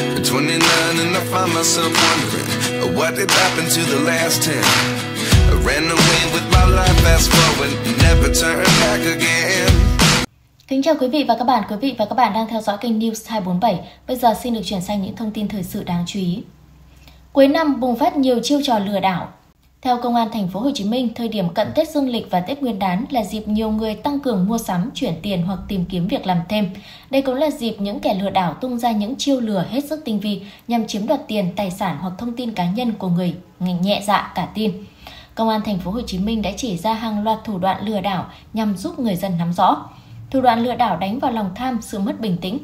At 29 and I find myself wondering what did happen to the last 10. I ran away with my life, fast forward, never turn back again. Kính chào quý vị và các bạn. Quý vị và các bạn đang theo dõi kênh News 247. Bây giờ xin được chuyển sang những thông tin thời sự đáng chú ý. Cuối năm bùng phát nhiều chiêu trò lừa đảo. Theo Công an Thành phố Hồ Chí Minh, thời điểm cận Tết Dương lịch và Tết Nguyên Đán là dịp nhiều người tăng cường mua sắm, chuyển tiền hoặc tìm kiếm việc làm thêm. Đây cũng là dịp những kẻ lừa đảo tung ra những chiêu lừa hết sức tinh vi nhằm chiếm đoạt tiền, tài sản hoặc thông tin cá nhân của người nhẹ dạ cả tin. Công an Thành phố Hồ Chí Minh đã chỉ ra hàng loạt thủ đoạn lừa đảo nhằm giúp người dân nắm rõ. Thủ đoạn lừa đảo đánh vào lòng tham, sự mất bình tĩnh.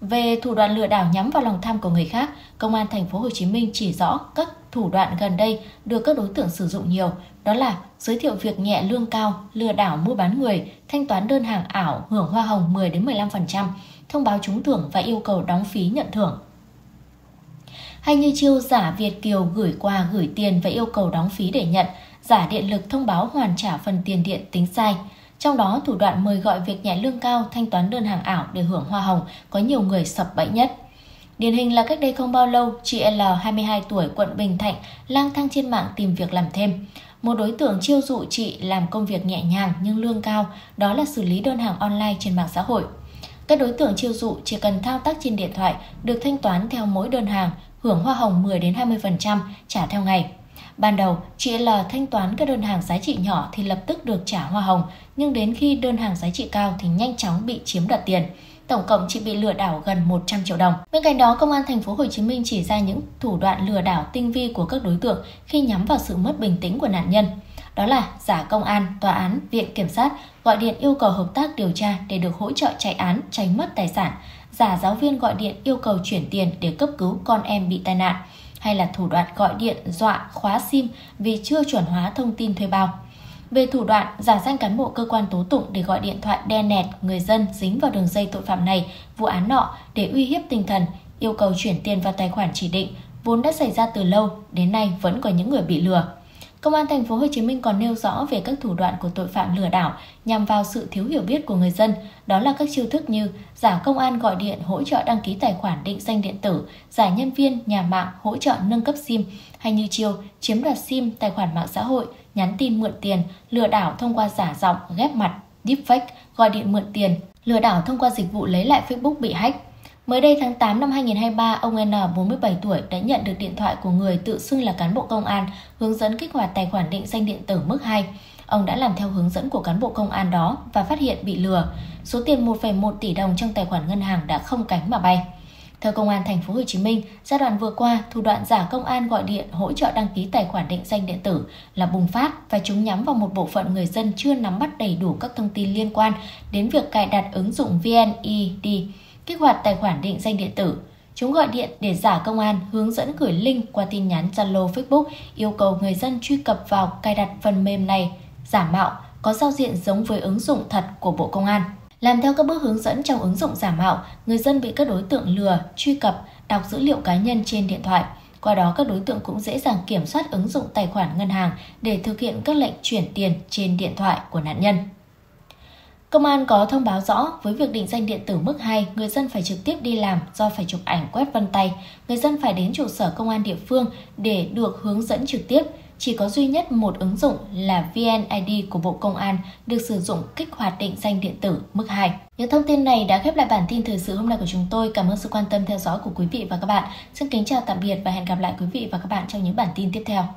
Về thủ đoạn lừa đảo nhắm vào lòng tham của người khác, Công an Thành phố Hồ Chí Minh chỉ rõ các thủ đoạn gần đây được các đối tượng sử dụng nhiều, đó là giới thiệu việc nhẹ lương cao, lừa đảo mua bán người, thanh toán đơn hàng ảo hưởng hoa hồng 10 đến 15%, thông báo trúng thưởng và yêu cầu đóng phí nhận thưởng. Hay như chiêu giả Việt Kiều gửi quà, gửi tiền và yêu cầu đóng phí để nhận, giả điện lực thông báo hoàn trả phần tiền điện tính sai. Trong đó, thủ đoạn mời gọi việc nhẹ lương cao, thanh toán đơn hàng ảo để hưởng hoa hồng có nhiều người sập bẫy nhất. Điển hình là cách đây không bao lâu, chị L, 22 tuổi, quận Bình Thạnh, lang thang trên mạng tìm việc làm thêm. Một đối tượng chiêu dụ chị làm công việc nhẹ nhàng nhưng lương cao, đó là xử lý đơn hàng online trên mạng xã hội. Các đối tượng chiêu dụ chỉ cần thao tác trên điện thoại, được thanh toán theo mỗi đơn hàng, hưởng hoa hồng 10 đến 20%, trả theo ngày. Ban đầu, chị L thanh toán các đơn hàng giá trị nhỏ thì lập tức được trả hoa hồng, nhưng đến khi đơn hàng giá trị cao thì nhanh chóng bị chiếm đoạt tiền. Tổng cộng chị bị lừa đảo gần 100 triệu đồng. Bên cạnh đó, Công an Thành phố Hồ Chí Minh chỉ ra những thủ đoạn lừa đảo tinh vi của các đối tượng khi nhắm vào sự mất bình tĩnh của nạn nhân. Đó là giả công an, tòa án, viện kiểm sát gọi điện yêu cầu hợp tác điều tra để được hỗ trợ chạy án, tránh mất tài sản, giả giáo viên gọi điện yêu cầu chuyển tiền để cấp cứu con em bị tai nạn, hay là thủ đoạn gọi điện dọa khóa SIM vì chưa chuẩn hóa thông tin thuê bao. Về thủ đoạn giả danh cán bộ cơ quan tố tụng để gọi điện thoại đe nẹt người dân dính vào đường dây tội phạm này, vụ án nọ để uy hiếp tinh thần, yêu cầu chuyển tiền vào tài khoản chỉ định vốn đã xảy ra từ lâu, đến nay vẫn có những người bị lừa. Công an Thành phố Hồ Chí Minh còn nêu rõ về các thủ đoạn của tội phạm lừa đảo nhằm vào sự thiếu hiểu biết của người dân, đó là các chiêu thức như giả công an gọi điện hỗ trợ đăng ký tài khoản định danh điện tử, giả nhân viên nhà mạng hỗ trợ nâng cấp SIM, hay như chiêu chiếm đoạt SIM, tài khoản mạng xã hội, nhắn tin mượn tiền, lừa đảo thông qua giả giọng, ghép mặt, deepfake, gọi điện mượn tiền, lừa đảo thông qua dịch vụ lấy lại Facebook bị hack. Mới đây tháng 8 năm 2023, ông N, 47 tuổi, đã nhận được điện thoại của người tự xưng là cán bộ công an, hướng dẫn kích hoạt tài khoản định danh điện tử mức 2. Ông đã làm theo hướng dẫn của cán bộ công an đó và phát hiện bị lừa. Số tiền 1,1 tỷ đồng trong tài khoản ngân hàng đã không cánh mà bay. Theo Công an Thành phố Hồ Chí Minh, giai đoạn vừa qua, thủ đoạn giả công an gọi điện hỗ trợ đăng ký tài khoản định danh điện tử là bùng phát và chúng nhắm vào một bộ phận người dân chưa nắm bắt đầy đủ các thông tin liên quan đến việc cài đặt ứng dụng VNeID, kích hoạt tài khoản định danh điện tử. Chúng gọi điện để giả công an hướng dẫn gửi link qua tin nhắn Zalo, Facebook, yêu cầu người dân truy cập vào cài đặt phần mềm này giả mạo, có giao diện giống với ứng dụng thật của Bộ Công an. Làm theo các bước hướng dẫn trong ứng dụng giả mạo, người dân bị các đối tượng lừa, truy cập, đọc dữ liệu cá nhân trên điện thoại. Qua đó, các đối tượng cũng dễ dàng kiểm soát ứng dụng tài khoản ngân hàng để thực hiện các lệnh chuyển tiền trên điện thoại của nạn nhân. Công an có thông báo rõ, với việc định danh điện tử mức 2, người dân phải trực tiếp đi làm do phải chụp ảnh quét vân tay. Người dân phải đến trụ sở công an địa phương để được hướng dẫn trực tiếp. Chỉ có duy nhất một ứng dụng là VNeID của Bộ Công an được sử dụng kích hoạt định danh điện tử mức 2. Những thông tin này đã khép lại bản tin thời sự hôm nay của chúng tôi. Cảm ơn sự quan tâm theo dõi của quý vị và các bạn. Xin kính chào tạm biệt và hẹn gặp lại quý vị và các bạn trong những bản tin tiếp theo.